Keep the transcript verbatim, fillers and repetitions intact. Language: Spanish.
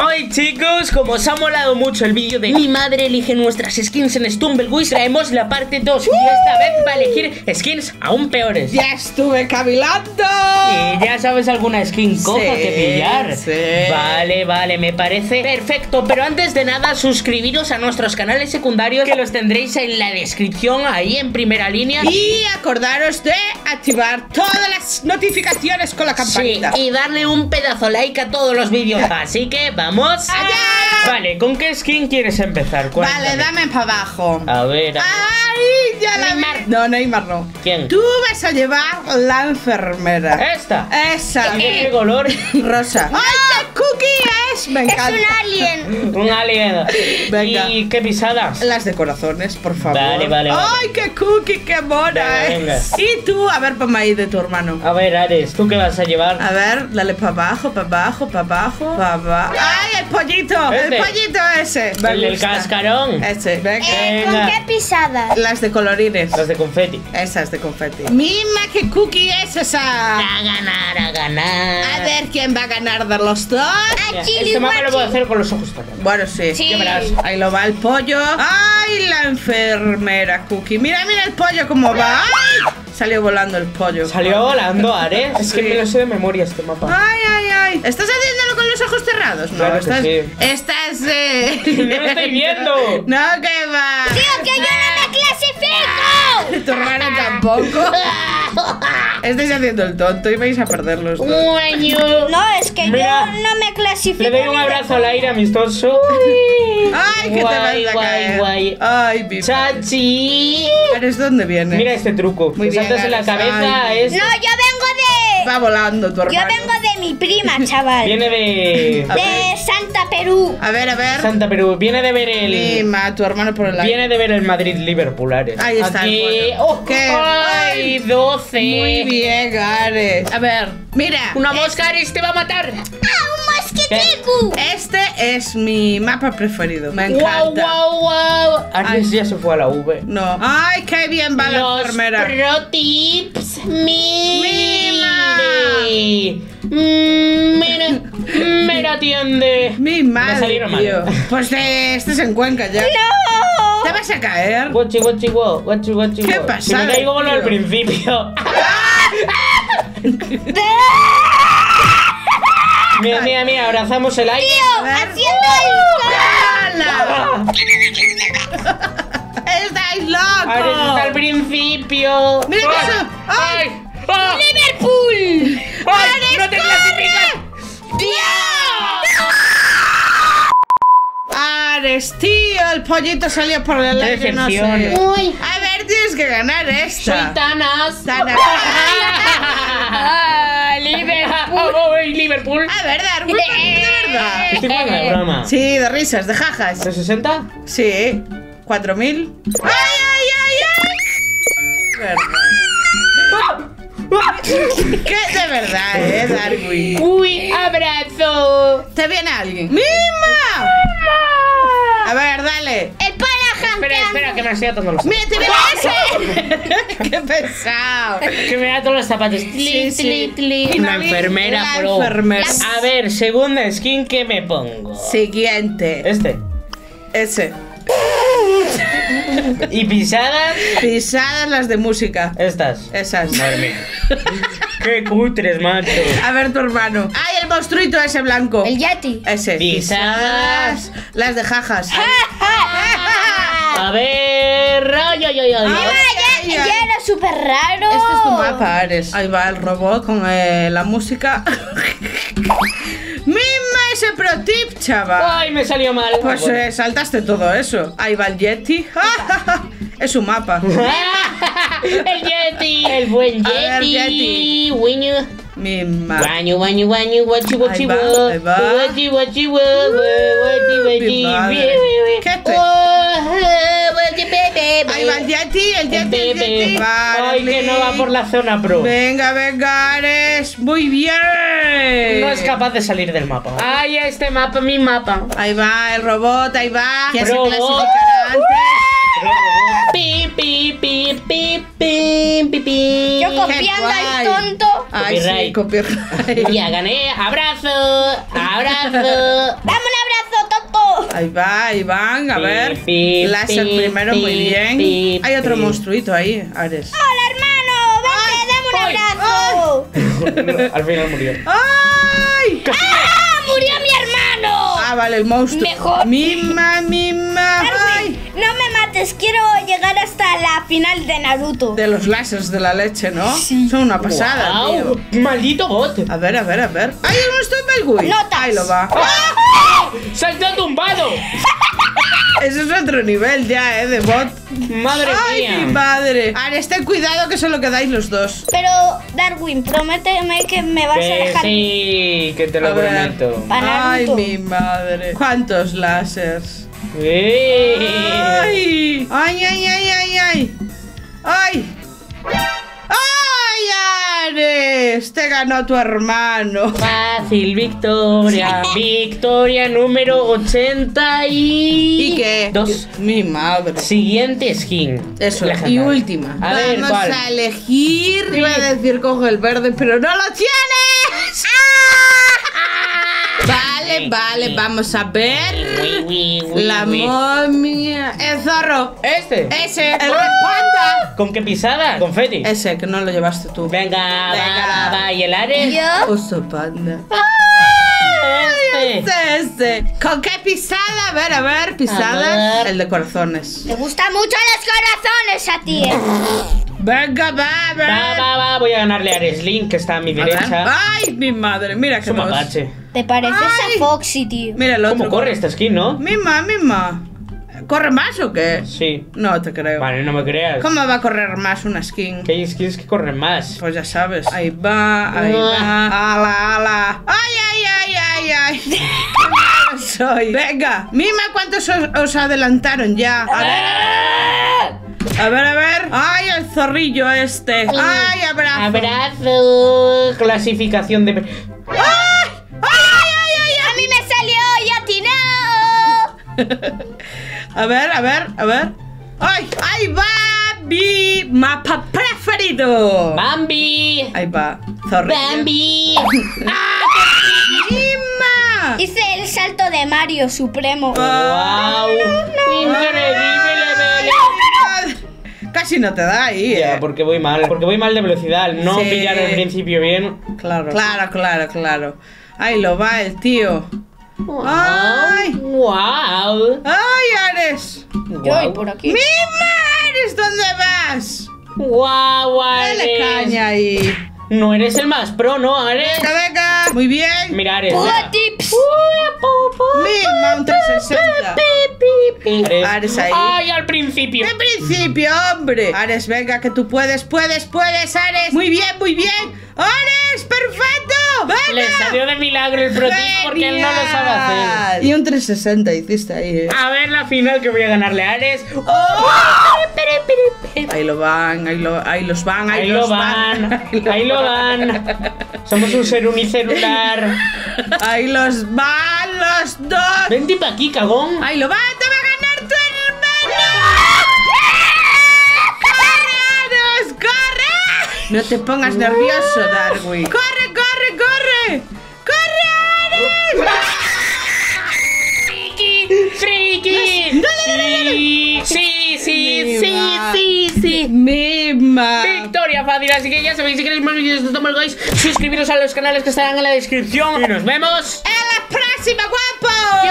Hoy, chicos, como os ha molado mucho el vídeo de mi madre elige nuestras skins en Stumble Guys, traemos la parte dos y esta vez va a elegir skins aún peores. ¡Ya estuve cavilando! Y ya sabes alguna skin coja sí, que pillar. Sí. Vale, vale, me parece perfecto. Pero antes de nada, suscribiros a nuestros canales secundarios que los tendréis en la descripción, ahí en primera línea. Y acordaros de activar todas las notificaciones con la campanita. Sí, y darle un pedazo like a todos los vídeos. Así que vamos. ¡Vamos allá! Vale, ¿con qué skin quieres empezar? Cuéntame. Vale, dame para abajo. A ver, a ver. ¡Ay, ya la Neymar! Vi. No, Neymar no. ¿Quién? Tú vas a llevar la enfermera. ¿Esta? Esa. ¿Qué eh. color? Rosa. ¡Ay, la cookie es! Me encanta. Es un alien. Un alien. Venga. ¿Y qué pisadas? Las de corazones, por favor. Vale, vale, vale. ¡Ay, qué cookie, qué mona es! Y tú, a ver, ponme ahí de tu hermano. A ver, Ares, ¿tú qué vas a llevar? A ver, dale para abajo, para abajo, para abajo, para abajo. ¡Ay, el pollito! Este. El pollito ese. El del cascarón. Ese. Venga. Eh, ¿Con qué pisada? Las de colorines. Las de confeti. Esas de confeti. Misma que cookie es esa. A ganar, a ganar. A ver quién va a ganar de los dos. Achille, este mapa lo puedo hacer con los ojos cerrados. Bueno, sí. sí. Ya verás. Ahí lo va el pollo. ¡Ay, la enfermera cookie! Mira, mira el pollo cómo va. ¡Ay! Salió volando el pollo. Salió volando, Ares. Sí. Es que me lo sé de memoria este mapa. Ay, ay, ay. ¿Estás haciéndolo con los ojos cerrados? No, claro estás. Que sí. Estás. Eh... ¡No lo estoy viendo! No, que va. ¡Tío, que yo no me clasifico! Tu hermano tampoco. Estáis haciendo el tonto y vais a perder los dos. No, es que mira, yo no me clasifico. Le doy un abrazo al aire amistoso. Uy. Ay, que guay, te vas a guay, caer. Guay. Ay, mi chachi. ¿Eres dónde viene? Mira este truco. Muy bien, saltas en la cabeza. Es... No, yo vengo de... Va volando tu hermano. Yo vengo de mi prima, chaval. Viene de... De Santa Perú. A ver, a ver. Santa Perú. Viene de ver el... Lima, tu hermano por el lado. Viene de ver el Madrid-Liverpool, Ares. Ahí está. Aquí... El oh, ¿qué? Ay, doce. Muy bien, Ares. A ver, mira. Una mosca, es... Ares, te va a matar. ¿Qué? Este es mi mapa preferido. Me encanta. Wow, wow, wow. Ares ya se fue a la V. No. Ay, qué bien va la enfermera. Pro tips. Mire. Mire. Mira, atiende. Mi madre. Pues este es en Cuenca ya. No. Te vas a caer. Guachi, guachi, guau. Guachi, guachi, guau. ¿Qué pasa? Me caigo al principio. Mira, mira, mira, abrazamos el aire. Tío, haciendo el ¡hala! ¡Estáis locos! Ahora está al principio. ¡Mira qué eso! ¡Ay! ¡Ay! ¡Oh! ¡Liverpool! ¡Ay! ¡No te clasificas! ¡Dios! Ares, tío, el pollito salió por el aire. No sé. Uy. A ver, tienes que ganar esta. Soy Thanos. Thanos. Liverpool. Oh, oh, Liverpool. A ver, Darwin, de verdad. Estoy jugando de broma. Sí, de risas, de jajas. ¿De sesenta? Sí. ¿cuatro mil? ¡Ay, ay, ay, ay! Verdad. ¿Qué? De verdad, eh, Darwin. Uy, abrazo. ¿Te viene alguien? ¡Mima! ¡Mima! A ver, dale. El pan. Espera, espera, que me estoy atando los zapatos. ¡Mira, te ese! ¡Qué pesado! Que me ato los zapatos. Sí, sí. Una enfermera, bro. A ver, segunda skin que me pongo. Siguiente. Este. Ese. ¿Y pisadas? Pisadas las de música. Estas. Esas. Madre mía. Qué cutres, macho. A ver tu hermano. ¡Ay, el monstruito ese blanco! El yeti. Ese. Pisadas. Las de jajas. A ver... ¡Ay, ay, ay! ay. Mira, ya, ya era súper raro. Este es tu mapa, Ares. Ahí va el robot con eh, la música. ¡Misma ese pro tip, chaval! ¡Ay, me salió mal! Pues eh, saltaste todo eso. Ahí va el yeti. Es un mapa. ¡El yeti! ¡El buen yeti! A ver, yeti. Misma. Guañu, guañu, guañu, guachi, guachi, guachi, guachi, guachi, guachi, ahí va el yeti, el yeti, el yeti. Ay, que no va por la zona pro. Venga, venga, Ares. Muy bien. No es capaz de salir del mapa. Ay, este mapa, mi mapa. Ahí va el robot, ahí va. Ya se clasificará antes. Pi, pi, pi, pi, pi, pi. Yo copiando al tonto. Ay, sí, copyright. Ya gané. Abrazo, abrazo. Vámonos. Ahí va, ahí van, a ver. Láser primero, muy bien. Hay otro monstruito ahí, Ares. ¡Hola, hermano! ¡Vente, dame un abrazo! Al final murió. ¡Ay! ¡Ah! ¡Murió mi hermano! Ah, vale, el monstruo. Mejor. ¡Mima, mima! ¡Ay! No me mates, quiero llegar hasta la final de Naruto. De los láseres de la leche, ¿no? Sí. Son una pasada, wow, tío. Maldito bot. A ver, a ver, a ver. ¡Ay, el monstruo de Belgui! ¡Notas! Ahí lo va. ¡Ah! ¡Saltó tumbado! Eso es otro nivel ya, ¿eh? De bot. Madre Ay, mía. ¡Ay, mi madre! Ares, ten cuidado que solo quedáis los dos. Pero, Darwin, prométeme que me vas que a dejar. Sí, que te lo prometo. Ay, mi madre. ¿Cuántos láseres? ¡Ay! ¡Ay, ay, ay, ay, ay! ¡Ay! ¡Ay, Ares! Te ganó tu hermano. Fácil, victoria. Victoria número ochenta y... ¿Y qué? Dos. Mi madre. Siguiente skin. Eso, la y última. A Vamos ver, ¿cuál? a elegir... Sí. Iba a decir cojo el verde, pero ¡no lo tienes! Vale, vale, vamos a ver. Oui, oui, oui, la oui. momia. El zorro. Este. Ese. El red panda. ¿Con qué pisada? Confeti. Ese, que no lo llevaste tú. Venga, venga, va, va. ¿Y el Ares? Yo. Oso panda. Ay, este. Este, este. ¿Con qué pisada? A ver, a ver, pisadas. A ver. El de corazones. Te gustan mucho los corazones a ti, eh. Venga, va, va, va, va, voy a ganarle a Ares Link, que está a mi derecha. Ay, mi madre, mira que nos... Te pareces Ay. a Foxy, tío. Mira el otro. ¿Cómo corre esta skin, no? Mima, mima. ¿Corre más o qué? Sí. No te creo. Vale, no me creas. ¿Cómo va a correr más una skin? ¿Qué hay skins que corren más? Pues ya sabes. Ahí va, ahí va. Ala, ala. ¡Ay, ay, ay, ay, ay! Soy. Venga, mima, ¿cuántos os, os adelantaron ya? A ver. A ver, a ver. ¡Ay, el zorrillo este! ¡Ay, abrazo! ¡Abrazo! Clasificación de... ¡Ay! ¡Ay, ay, ay! ¡A mí me salió y a ti no! A ver, a ver, a ver. ¡Ay! ¡Ahí va! ¡Mi mapa preferido! ¡Bambi! Ahí va. Zorrillo. ¡Bambi! ¡Ah! Hice el salto de Mario Supremo. ¡Wow! ¡Increíble! Casi no te da ahí, yeah, eh. porque voy mal, porque voy mal de velocidad, no sí. pillar al principio bien. Claro, claro, claro, claro. Ahí lo va el tío. Wow. Ay, wow. Ay, Ares. Wow. Yo voy por aquí. ¡Mima, Ares! ¿Dónde vas? Guau, wow, Ares. Dale caña ahí. No eres el más pro, ¿no, Ares? Venga, venga. Muy bien. Mira, Ares. Pura tips. Mima, un trescientos sesenta. Ares. Ares ahí. Ay, al principio. Al principio, hombre. Ares, venga, que tú puedes, puedes, puedes, Ares. Muy bien, muy bien. Ares, perfecto. Venga. Le salió de milagro el pro tip porque él no lo sabe hacer. Y un trescientos sesenta hiciste ahí, eh. A ver la final que voy a ganarle a Ares. Oh. Ahí lo van, ahí, lo, ahí los van, ahí, ahí los lo van, van. Ahí, ahí lo van. van. Somos un ser unicelular. Ahí los van los dos. Vente pa' aquí, cagón. Ahí lo van, te va a ganar tu hermano. ¡Corre, Ares, corre! No te pongas nervioso, Darwin. ¡Corre, corre, corre! ¡Corre, Ares! ¡Friki, friki! ¡Sí, sí! Sí, sí, sí, sí. Mima. Victoria fácil. Así que ya sabéis, si queréis más vídeos de Stumble Guys, suscribiros a los canales que estarán en la descripción. Y nos vemos en la próxima, guapos.